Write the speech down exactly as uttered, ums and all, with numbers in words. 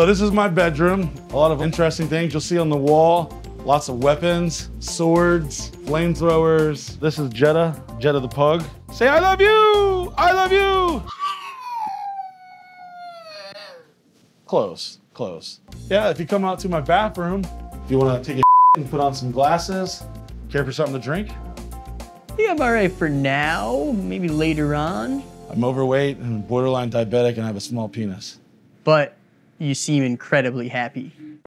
So this is my bedroom. A lot of interesting things you'll see on the wall. Lots of weapons, swords, flamethrowers. This is Jetta, Jetta the pug. Say, I love you, I love you. Close, close. Yeah, if you come out to my bathroom, if you wanna take a and put on some glasses, care for something to drink? I think I'm all right for now, maybe later on. I'm overweight and borderline diabetic and I have a small penis. But you seem incredibly happy.